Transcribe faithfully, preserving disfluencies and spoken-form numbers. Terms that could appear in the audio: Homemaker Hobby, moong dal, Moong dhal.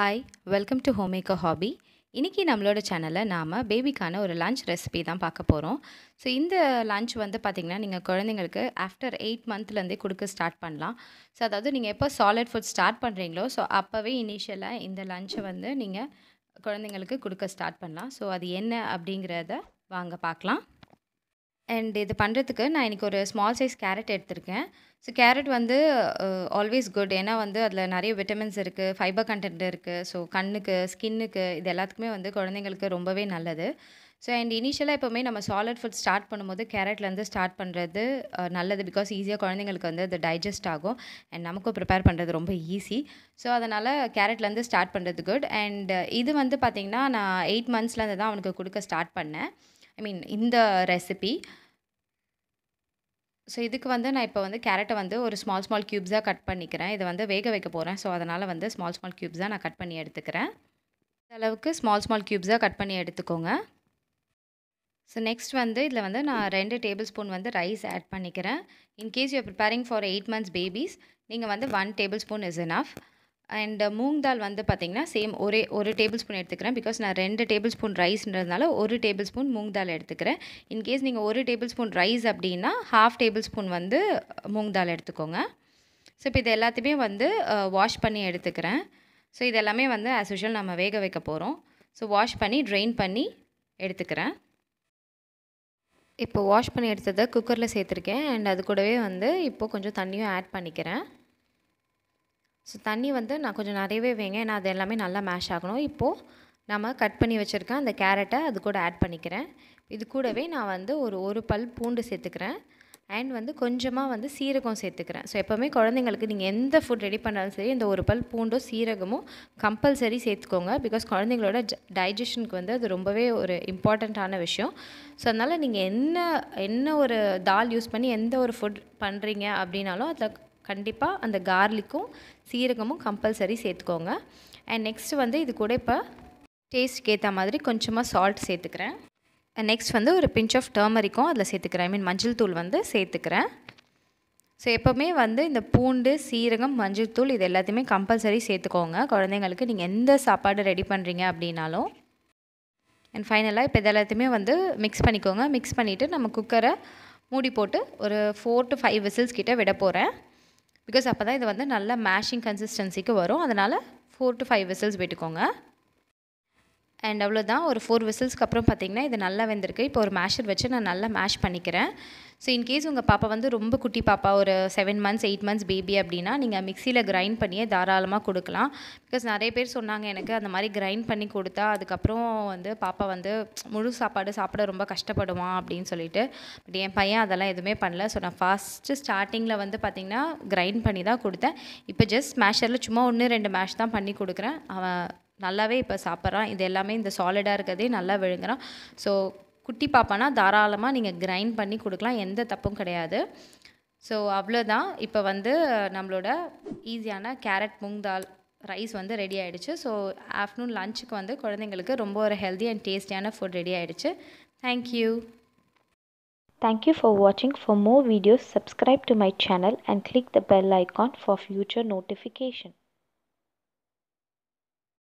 Hi, welcome to Homemaker Hobby. இன்னைக்கு நம்மளோட சேனல்ல நாம பேபிக்கான ஒரு லஞ்ச் ரெசிபி தான் பார்க்க போறோம். சோ இந்த லஞ்ச் வந்து பாத்தீங்கன்னா நீங்க குழந்தைகளுக்கு after eight months ல இருந்தே கொடுக்க ஸ்டார்ட் பண்ணலாம். சோ அதாவது நீங்க எப்ப solid food ஸ்டார்ட் பண்றீங்களோ சோ அப்பவே இனிஷியலா இந்த லஞ்ச் வந்து நீங்க குழந்தைகளுக்கு கொடுக்க ஸ்டார்ட் பண்ணலாம். சோ அது என்ன அப்படிங்கறத வாங்க பார்க்கலாம். And இது பண்றதுக்கு நான் இன்னைக்கு ஒரு small size carrot எடுத்துர்க்கேன். So carrot வந்து uh, always good ஏனா வந்து அதுல நிறைய vitamins இருக்கு, fiber content இருக்கு. So கண்ணுக்கு, ஸ்கின்னுக்கு இது எல்லாத்துக்குமே வந்து குழந்தைகளுக்கு ரொம்பவே நல்லது. So and initially எப்பவுமே நம்ம solid food start பண்ணும்போது carrotல இருந்து start பண்றது நல்லது because easy-ஆ குழந்தைகளுக்கு வந்து அது digest ஆகும் and நமக்கு prepare பண்றது ரொம்ப easy. So அதனால carrotல இருந்து start பண்றது good and இது வந்து பாத்தீங்கன்னா நான் eight months ல இருந்து தான் அவனுக்கு கொடுக்க start பண்ணேன். I mean in the recipe. So இதுக்கு வந்து நான் இப்போ வந்து கேரட் வந்து ஒரு small small cubes ஆ கட் பண்ணிக்கிறேன். இது வந்து வேக வைக்க போறேன். So அதனால வந்து small small cubes ஆ நான் கட் பண்ணி எடுத்துக்கிறேன். இந்த அளவுக்கு small small cubes ஆ கட் பண்ணி எடுத்துக்கோங்க. So next வந்து இதுல வந்து நான் two tablespoon வந்து rice add பண்ணிக்கிறேன். In case you are preparing for eight months babies, நீங்க வந்து one tablespoon is enough. And uh, moong dal வந்து பாத்தீங்கன்னா same ஒரே one tablespoon எடுத்துக்கறேன் because நான் two tablespoon riceன்றதனால one tablespoon moong dal எடுத்துக்கறேன். In case நீங்க one tablespoon rice அப்படினா half tablespoon வந்து moong dal எடுத்துக்கோங்க. சோ இப்போ இத எல்லாத்தையும் வந்து வாஷ் பண்ணி எடுத்துக்கறேன். சோ இத எல்லாமே வந்து as usual நாம வேக வைக்க போறோம். சோ வாஷ் பண்ணி drain பண்ணி எடுத்துக்கறேன். இப்போ வாஷ் பண்ணி எடுத்தத குக்கர்ல சேர்த்திருக்கேன் and அது கூடவே வந்து இப்போ கொஞ்சம் தண்ணியும் ஆட் பண்ணிக்கிறேன். So தண்ணி வந்து நான் கொஞ்சம் நிறையவே வேங்க நான் அத எல்லாமே நல்லா மேஷ் ஆகணும். இப்போ நாம கட் பண்ணி வச்சிருக்க அந்த கேரட்டை அது கூட ஆட் பண்ணிக்கிறேன். இது கூடவே நான் வந்து ஒரு ஒரு பல் பூண்டு சேர்த்துக்கிறேன் and வந்து கொஞ்சமா வந்து சீரகம் சேர்த்துக்கிறேன். சோ எப்பவுமே குழந்தைகளுக்கு நீங்க எந்த ஃபுட் ரெடி பண்ணாலும் சரி இந்த ஒரு பல் பூண்டோ சீரகமோ கம்பல்சரி சேர்த்துக்கோங்க because குழந்தைகளோட டைஜஷனுக்கு வந்து அது ரொம்பவே ஒரு இம்பார்ட்டன்ட்டான விஷயம். சோ அதனால நீங்க என்ன என்ன ஒரு தால் யூஸ் பண்ணி எந்த ஒரு ஃபுட் பண்றீங்க அப்படினாலோ அத கண்டிப்பா அந்த garlicக்கும் சீரகமும் கம்பல்சரி சேர்த்துக்கோங்க. and next வந்து இது கூட இப்ப டேஸ்ட் கேத்த மாதிரி கொஞ்சமா salt சேர்த்துக்கறேன். and next வந்து ஒரு pinch of turmeric அதல சேர்த்துக்கறேன். I mean மஞ்சள் தூள் வந்து சேர்த்துக்கறேன். சோ எப்பவுமே வந்து இந்த பூண்டு, சீரகம், மஞ்சள் தூள் இது எல்லாத்தையுமே கம்பல்சரி சேர்த்துக்கோங்க. குழந்தைகளுக்கு நீங்க எந்த சாப்பாடு ரெடி பண்றீங்க அப்படினாலோ. and finally இப்ப இத எல்லாத்தையுமே வந்து mix பண்ணிக்கோங்க. mix பண்ணிட்டு நம்ம குக்கரை மூடி போட்டு ஒரு four to five whistles கிட்ட விட போறேன். because அப்பதான் இது வந்து நல்ல mashing consistency-க்கு வரும். அதனால four to five whistles விட்டுக்கோங்க. and அவ்வளவுதான் ஒரு four whistles க்கு அப்புறம் பாத்தீங்கன்னா இது நல்லா வெந்திருக்கு. இப்போ ஒரு masher வச்சு நான் நல்லா mash பண்ணிக்கிறேன். சோ in case உங்க பாப்பா வந்து ரொம்ப குட்டி பாப்பா ஒரு seven months eight months baby அப்படினா நீங்க மிக்ஸில grind பண்ணியே தாராளமா கொடுக்கலாம். because நிறைய பேர் சொன்னாங்க எனக்கு அந்த மாதிரி grind பண்ணி கொடுத்தா அதுக்கு அப்புறம் வந்து பாப்பா வந்து முழு சாப்பாடு சாப்பிட ரொம்ப கஷ்டப்படுவான் அப்படினு சொல்லிட்டு பட் என் பையன் அதெல்லாம் எதுமே பண்ணல. சோ நான் first starting-ல வந்து பாத்தீங்கன்னா grind பண்ணி தான் கொடுத்தேன். இப்போ just masher-ல சும்மா one two mash தான் பண்ணி கொடுக்கிறேன். அவன் நல்லாவே இப்ப சாப்பிறான். இது எல்லாமே இந்த சாலிடா இருக்கதே நல்லா விழுங்கறான். சோ குட்டி பாப்பானா தாராளமா நீங்க கிரைண்ட் பண்ணி கொடுக்கலாம். எந்த தப்பும் கிடையாது. சோ அவ்வளவுதான் இப்ப வந்து நம்மளோட ஈஸியான கேரட் மூங் தால் ரைஸ் வந்து ரெடி ஆயிடுச்சு. சோ ஆஃப்டர்நூன் லஞ்சுக்கு வந்து குழந்தைகளுக்கு ரொம்ப ஒரு ஹெல்தி அண்ட் டேஸ்டியான ஃபுட் ரெடி ஆயிடுச்சு. Thank you. Thank you for watching. For more videos, subscribe to my channel and click the bell icon for future notification.